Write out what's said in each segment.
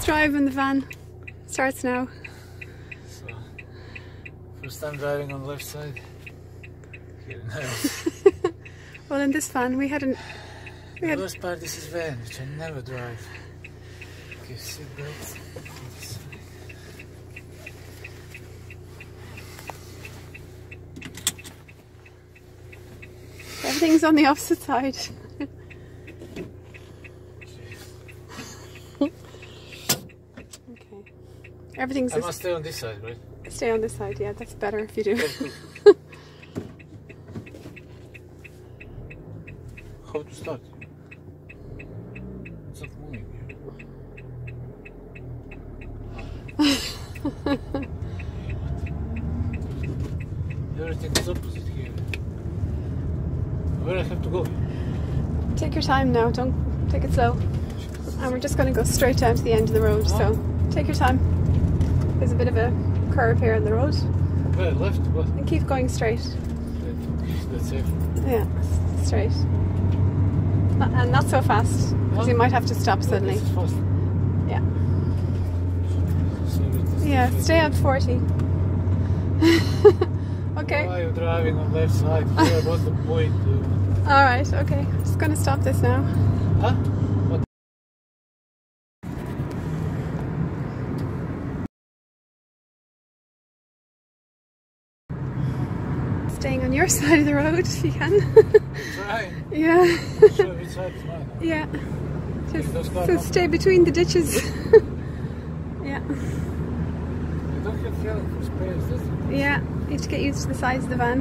First drive in the van. Starts now. So, first time driving on the left side. Here now. Well, in this van we had an... The worst part is this van, which I never drive. Okay, sit back. Everything's on the opposite side. Okay. Everything's. I must stay on this side, right? Stay on this side, yeah. That's better if you do. How to start? It's not moving here. Everything is opposite here. Where I have to go? Take your time now, don't take it slow. And we're just going to go straight down to the end of the road, so take your time. There's a bit of a curve here in the road. Where, left? What? And keep going straight. That's it. Yeah, straight. And not so fast, because you might have to stop suddenly. Yeah. Yeah, stay at 40. Okay. Why are you driving on left side? What's the point? Alright, okay. I'm just going to stop this now. Huh? What? Staying on your side of the road if you can. Trying. Yeah. Sure, which side is mine? Yeah. So stay between the ditches. Yeah. You don't get feeling for space, does it? Yeah. You have to get used to the sides of the van.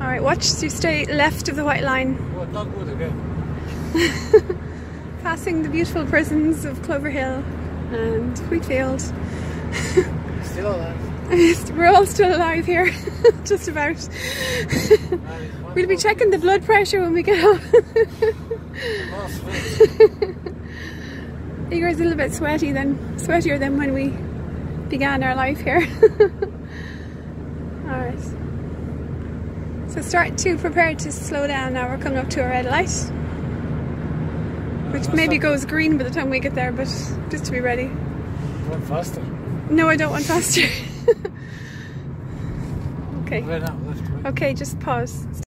Alright, watch, so you stay left of the white line. Well, not good again. Passing the beautiful prisons of Clover Hill and Wheatfield. Still alive. We're all still alive here, just about. We'll be checking the blood pressure when we get home. Igor's a little bit sweatier than when we began our life here. Alright, so start to prepare to slow down now, we're coming up to a red light, which maybe goes green by the time we get there, but just to be ready. You want faster? No, I don't want faster. Okay. Okay, just pause.